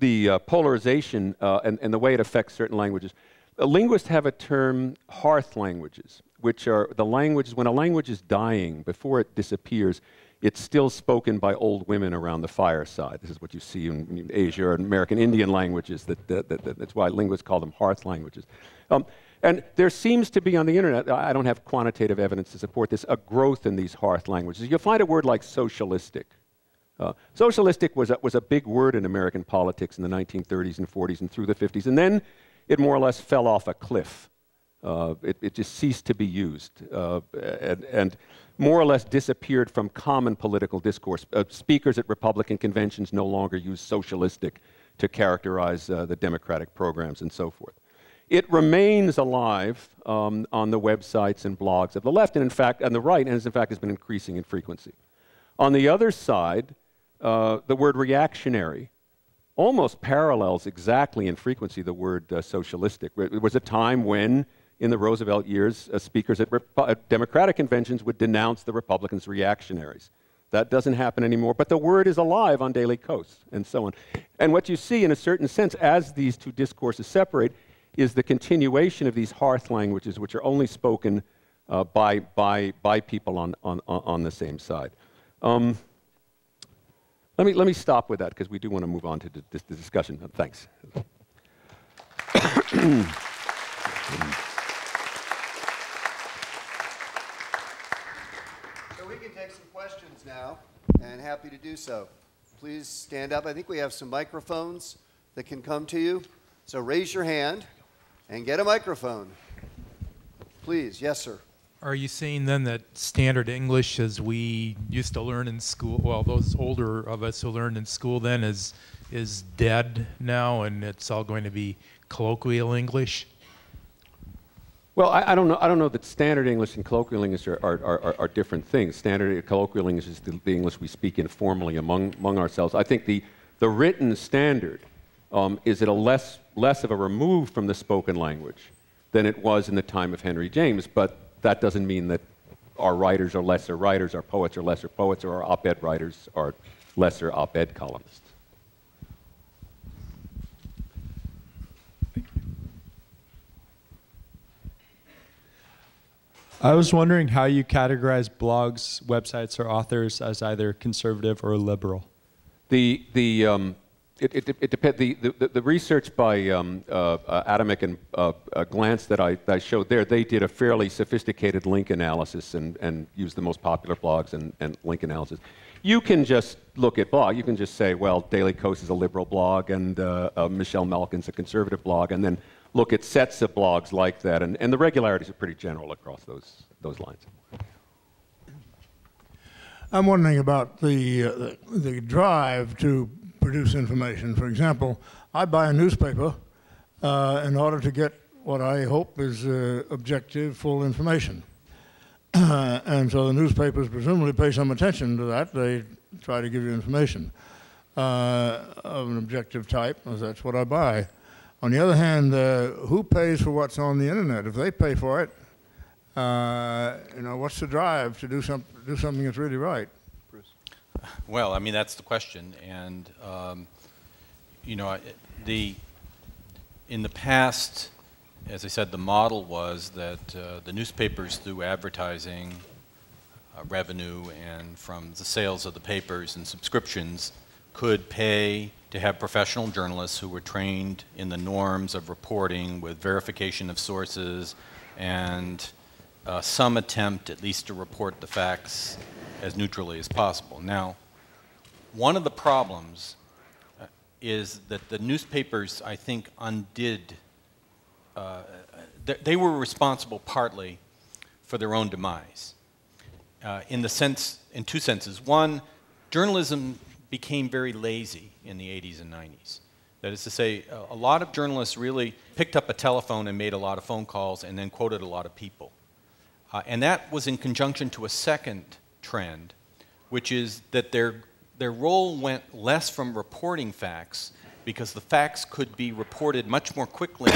the polarization and the way it affects certain languages. Linguists have a term, hearth languages, which are the languages, when a language is dying, before it disappears, it's still spoken by old women around the fireside. This is what you see in Asia and American Indian languages. That's why linguists call them hearth languages. And there seems to be on the internet, I don't have quantitative evidence to support this, a growth in these hearth languages. You'll find a word like socialistic. Socialistic was a big word in American politics in the 1930s and 40s and through the 50s, and then it more or less fell off a cliff. It just ceased to be used and more or less disappeared from common political discourse. Speakers at Republican conventions no longer use socialistic to characterize the Democratic programs and so forth. It remains alive on the websites and blogs of the left, and in fact, on the right, and has been increasing in frequency. On the other side, the word reactionary almost parallels exactly in frequency the word socialistic. It was a time when, in the Roosevelt years, speakers at Democratic conventions would denounce the Republicans reactionaries. That doesn't happen anymore, but the word is alive on Daily Kos and so on. And what you see, in a certain sense, as these two discourses separate, is the continuation of these hearth languages, which are only spoken by people on the same side. Let me stop with that, because we do want to move on to the discussion. Thanks. So we can take some questions now, and happy to do so. Please stand up. I think we have some microphones that can come to you. So raise your hand and get a microphone. Please, yes, sir. Are you saying then that standard English, as we used to learn in school, well, those older of us who learned in school then, is dead now, and it's all going to be colloquial English? Well, I don't know. I don't know that standard English and colloquial English are different things. Standard colloquial English is the English we speak informally among ourselves. I think the written standard is at a less of a remove from the spoken language than it was in the time of Henry James, but that doesn't mean that our writers are lesser writers, our poets are lesser poets, or our op-ed writers are lesser op-ed columnists. Thank you. I was wondering how you categorize blogs, websites, or authors as either conservative or liberal. It depends. The research by Adamek and Glantz that I showed there, they did a fairly sophisticated link analysis and used the most popular blogs and link analysis. You can just look at blog. You can just say, well, Daily Kos is a liberal blog and Michelle Malkin's a conservative blog, and then look at sets of blogs like that. And the regularities are pretty general across those lines. I'm wondering about the drive to produce information. For example, I buy a newspaper in order to get what I hope is objective, full information. And so the newspapers presumably pay some attention to that. They try to give you information of an objective type, because that's what I buy. On the other hand, who pays for what's on the internet? If they pay for it, you know, what's the drive to do something that's really right? Bruce. Well, I mean, that's the question, and you know, in the past, as I said, the model was that the newspapers, through advertising revenue and from the sales of the papers and subscriptions, could pay to have professional journalists who were trained in the norms of reporting with verification of sources and some attempt at least to report the facts as neutrally as possible. Now, one of the problems is that the newspapers, I think, undid, they were responsible partly for their own demise. In two senses. One, journalism became very lazy in the 80s and 90s. That is to say, a lot of journalists really picked up a telephone and made a lot of phone calls and then quoted a lot of people. And that was in conjunction to a second trend, which is that their role went less from reporting facts, because the facts could be reported much more quickly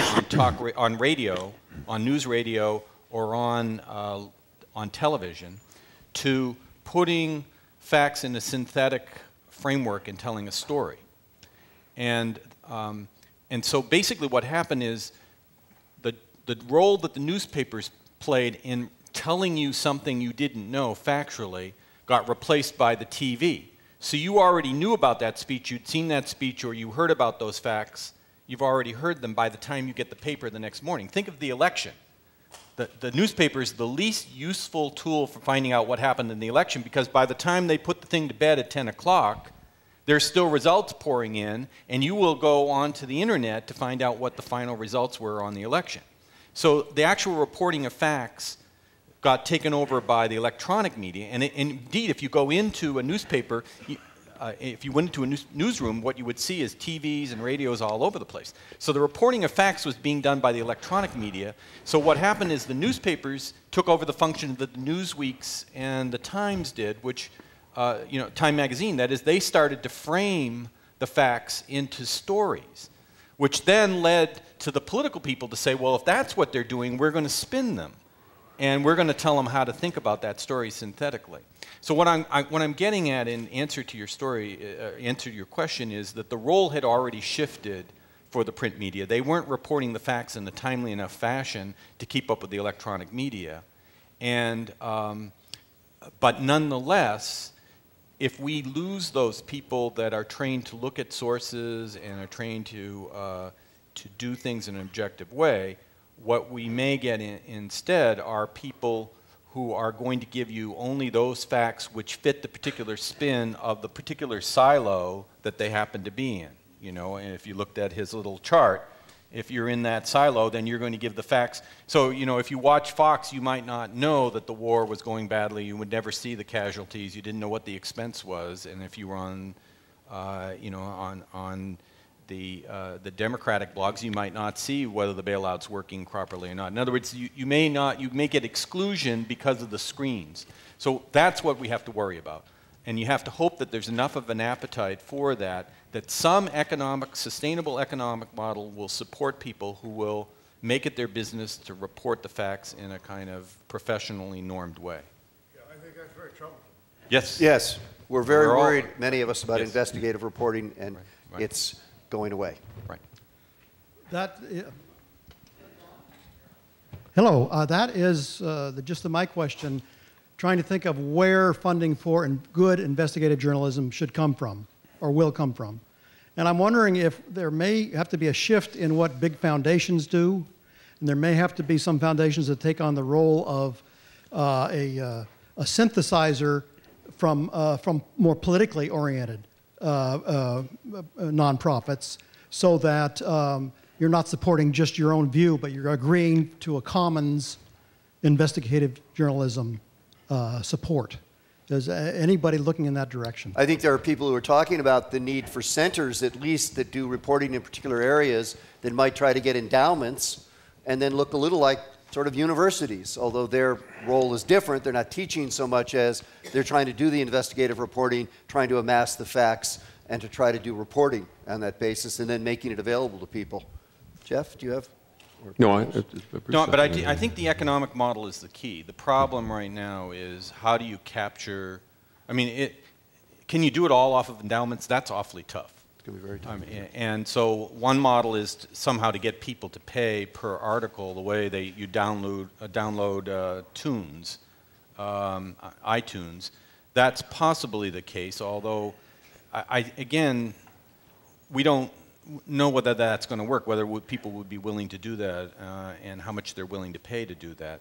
on radio, on news radio, or on television, to putting facts in a synthetic framework and telling a story. And so basically what happened is the role that the newspapers played in telling you something you didn't know factually got replaced by the TV. So you already knew about that speech, you'd seen that speech, or you heard about those facts, you've already heard them by the time you get the paper the next morning. Think of the election. The newspaper is the least useful tool for finding out what happened in the election, because by the time they put the thing to bed at 10 o'clock, there's still results pouring in, and you will go onto the internet to find out what the final results were on the election. So the actual reporting of facts got taken over by the electronic media, and indeed, if you go into a newspaper, if you went into a newsroom, what you would see is TVs and radios all over the place. So the reporting of facts was being done by the electronic media. So what happened is the newspapers took over the function that the Newsweeks and the Times did, which, you know, Time Magazine, that is, they started to frame the facts into stories, which then led to the political people to say, well, if that's what they're doing, we're going to spin them. And we're going to tell them how to think about that story synthetically. So what I'm getting at in answer to your question is that the role had already shifted for the print media. They weren't reporting the facts in a timely enough fashion to keep up with the electronic media. And, but nonetheless, if we lose those people that are trained to look at sources and are trained to do things in an objective way, what we may get instead are people who are going to give you only those facts which fit the particular spin of the particular silo that they happen to be in. You know, and if you looked at his little chart, if you're in that silo, then you're going to give the facts. So, you know, if you watch Fox, you might not know that the war was going badly. You would never see the casualties. You didn't know what the expense was. And if you were on, you know, on the Democratic blogs, you might not see whether the bailout's working properly or not. In other words, you may get exclusion because of the screens. So that's what we have to worry about. And you have to hope that there's enough of an appetite for that, that some economic, sustainable economic model will support people who will make it their business to report the facts in a kind of professionally normed way. Yeah, I think that's very troubling. Yes. Yes. We're very worried, many of us, about investigative reporting, and it's going away. Right. That, hello, that is the gist of my question, trying to think of where funding for good investigative journalism should come from, or will come from. And I'm wondering if there may have to be a shift in what big foundations do, and there may have to be some foundations that take on the role of a synthesizer from more politically oriented nonprofits, so that you're not supporting just your own view, but you're agreeing to a commons investigative journalism support. Does anybody looking in that direction? I think there are people who are talking about the need for centers, at least, that do reporting in particular areas, that might try to get endowments and then look a little like sort of universities, although their role is different. They're not teaching so much as they're trying to do the investigative reporting, trying to amass the facts, and to try to do reporting on that basis, and then making it available to people. Jeff, do you have? No, I think the economic model is the key. The problem right now is how do you capture, I mean, can you do it all off of endowments? That's awfully tough. It's going to be very tough. And so one model is somehow to get people to pay per article the way you download tunes, iTunes. That's possibly the case, although, again, we don't know whether that's going to work, whether people would be willing to do that, and how much they're willing to pay to do that.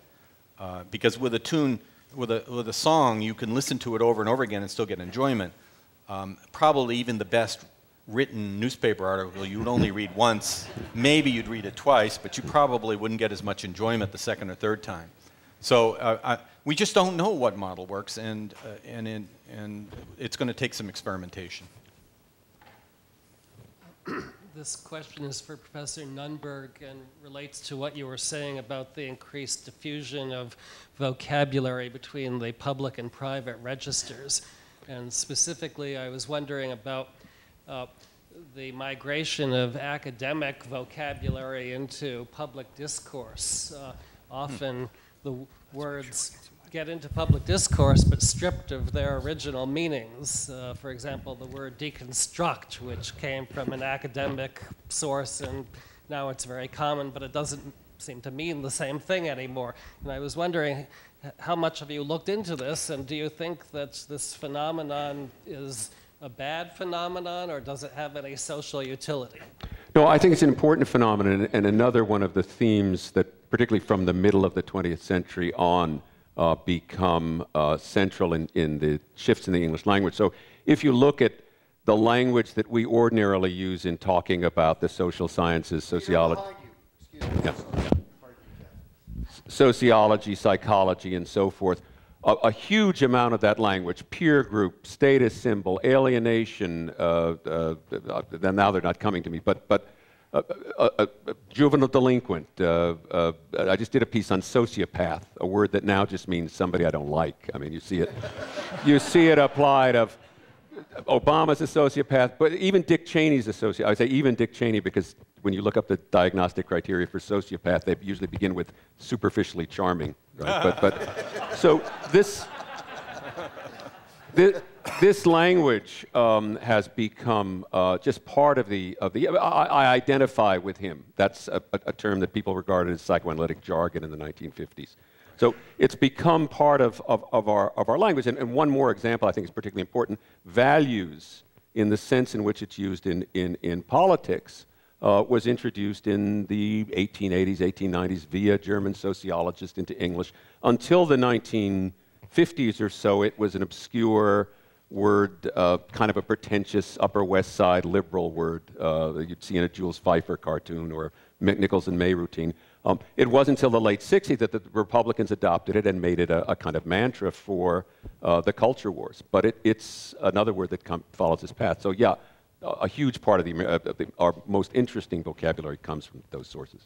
Because with a tune, with a song, you can listen to it over and over again and still get enjoyment. Probably even the best written newspaper article you would only read once. Maybe you'd read it twice, but you probably wouldn't get as much enjoyment the second or third time. So we just don't know what model works, and it's going to take some experimentation. This question is for Professor Nunberg and relates to what you were saying about the increased diffusion of vocabulary between the public and private registers. And specifically, I was wondering about the migration of academic vocabulary into public discourse. Often the words get into public discourse, but stripped of their original meanings. For example, the word deconstruct, which came from an academic source, and now it's very common, but it doesn't seem to mean the same thing anymore. And I was wondering, how much have you looked into this, and do you think that this phenomenon is a bad phenomenon, or does it have any social utility? No, I think it's an important phenomenon, and another one of the themes that, particularly from the middle of the 20th century on, become central in the shifts in the English language. So if you look at the language that we ordinarily use in talking about the social sciences, sociology, sociology, psychology, and so forth, a huge amount of that language, peer group, status symbol, alienation, now they're not coming to me, but juvenile delinquant. I just did a piece on sociopath, a word that now just means somebody I don't like. I mean, you see it, you see it applied of Obama's a sociopath, but even Dick Cheney's a sociopath. I say even Dick Cheney because when you look up the diagnostic criteria for sociopath, they usually begin with superficially charming. Right? but so this language has become just part of the. I identify with him. That's a term that people regarded as psychoanalytic jargon in the 1950s. So it's become part of our language. And one more example I think is particularly important: values, in the sense in which it's used in politics, was introduced in the 1880s, 1890s via German sociologists into English. Until the 1950s or so, it was an obscure word, kind of a pretentious Upper West Side liberal word that you'd see in a Jules Pfeiffer cartoon or Nichols and May routine. It wasn't until the late 60s that the Republicans adopted it and made it a kind of mantra for the culture wars. But it's another word that follows this path. So yeah, a huge part of our most interesting vocabulary comes from those sources.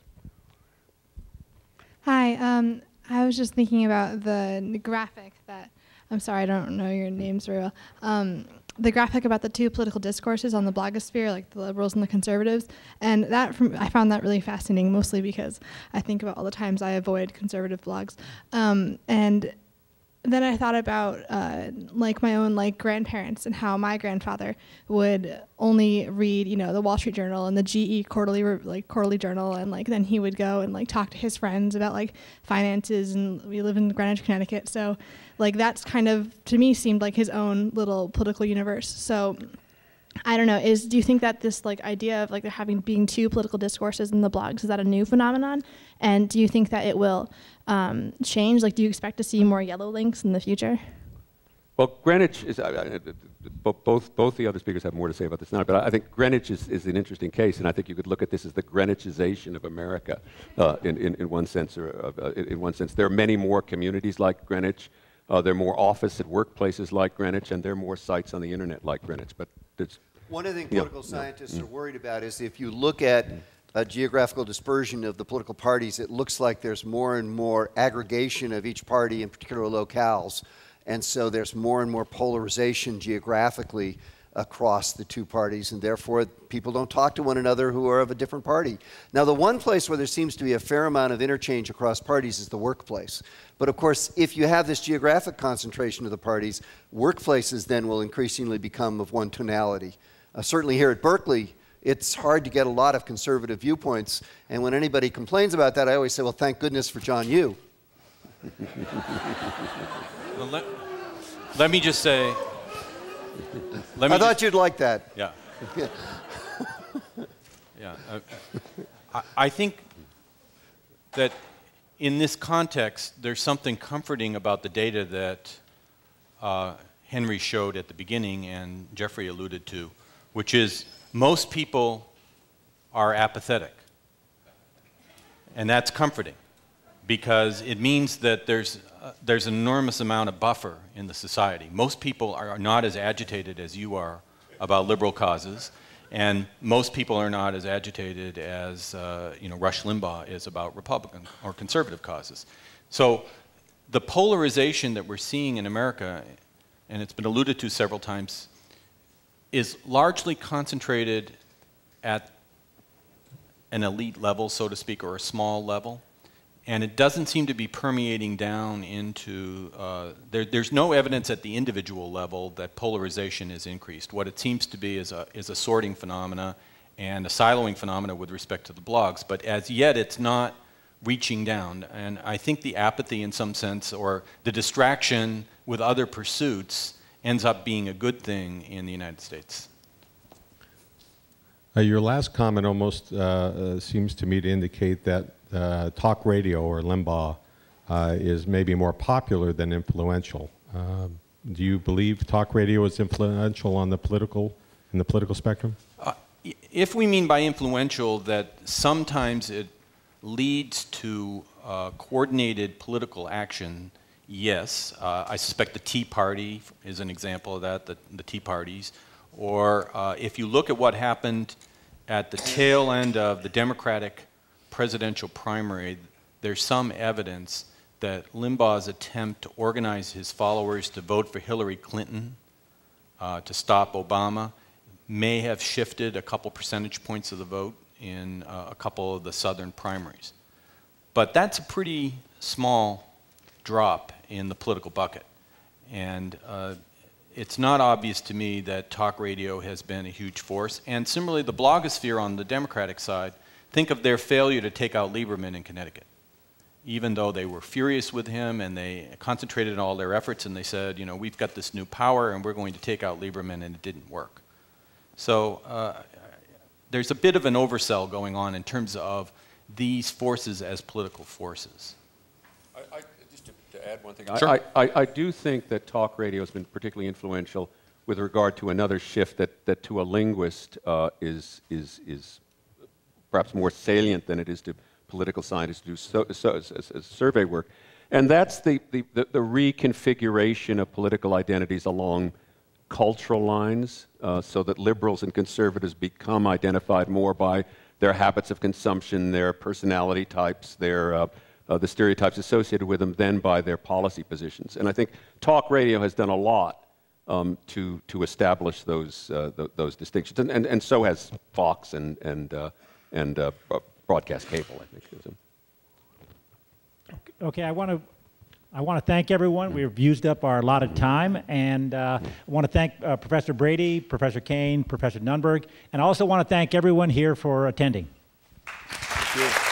Hi. I was just thinking about the graphic that, I'm sorry, I don't know your names very well. The graphic about the two political discourses on the blogosphere, like the liberals and the conservatives, and that I found that really fascinating, mostly because I think about all the times I avoid conservative blogs. And then I thought about like my own grandparents and how my grandfather would only read the Wall Street Journal and the GE quarterly journal, and then he would go and talk to his friends about finances, and we live in Greenwich, Connecticut, so that's kind of, to me, seemed like his own little political universe. So I don't know, do you think that this idea of there being two political discourses in the blogs, is that a new phenomenon? And do you think that it will change? Do you expect to see more yellow links in the future? Well, Greenwich is, both the other speakers have more to say about this now, but I think Greenwich is an interesting case, and I think you could look at this as the Greenwichization of America in one sense. In one sense, there are many more communities like Greenwich. There are more office at workplaces like Greenwich, and there are more sites on the internet like Greenwich. But one of the things political scientists are worried about is if you look at geographical dispersion of the political parties, it looks like there's more and more aggregation of each party in particular locales. And so there's more and more polarization geographically across the two parties, and therefore people don't talk to one another who are of a different party. Now, the one place where there seems to be a fair amount of interchange across parties is the workplace. But of course, if you have this geographic concentration of the parties, workplaces then will increasingly become of one tonality. Certainly here at Berkeley, it's hard to get a lot of conservative viewpoints, and when anybody complains about that, I always say, well, thank goodness for John Yoo. Well, let me just say, I thought you'd like that. Yeah. Yeah. I think that in this context, there's something comforting about the data that Henry showed at the beginning and Geoffrey alluded to, which is most people are apathetic. And that's comforting because it means that there's an enormous amount of buffer in the society. Most people are not as agitated as you are about liberal causes, and most people are not as agitated as Rush Limbaugh is about Republican or conservative causes. So the polarization that we're seeing in America, and it's been alluded to several times, is largely concentrated at an elite level, so to speak, or a small level. And it doesn't seem to be permeating down into, there's no evidence at the individual level that polarization is increased. What it seems to be is a sorting phenomena and a siloing phenomena with respect to the blogs, but as yet it's not reaching down. And I think the apathy in some sense, or the distraction with other pursuits, ends up being a good thing in the United States. Your last comment almost seems to me to indicate that talk radio or Limbaugh is maybe more popular than influential. Do you believe talk radio is influential on the political, in the political spectrum? If we mean by influential that sometimes it leads to coordinated political action, yes. I suspect the Tea Party is an example of that, the Tea Parties. Or if you look at what happened at the tail end of the Democratic presidential primary, there's some evidence that Limbaugh's attempt to organize his followers to vote for Hillary Clinton to stop Obama may have shifted a couple percentage points of the vote in a couple of the southern primaries. But that's a pretty small drop in the political bucket. And it's not obvious to me that talk radio has been a huge force. And similarly, the blogosphere on the Democratic side, think of their failure to take out Lieberman in Connecticut. Even though they were furious with him and they concentrated all their efforts and they said, you know, we've got this new power and we're going to take out Lieberman, and it didn't work. So there's a bit of an oversell going on in terms of these forces as political forces. Just to add one thing, sure. I do think that talk radio has been particularly influential with regard to another shift that to a linguist is perhaps more salient than it is to political scientists to do survey work. And that's the reconfiguration of political identities along cultural lines, so that liberals and conservatives become identified more by their habits of consumption, their personality types, their, the stereotypes associated with them, than by their policy positions. And I think talk radio has done a lot to establish those distinctions. And so has Fox and broadcast cable, I think. Okay, I want to thank everyone. We've used up our allotted time, and I want to thank Professor Brady, Professor Cain, Professor Nunberg, and I also want to thank everyone here for attending. Thank you.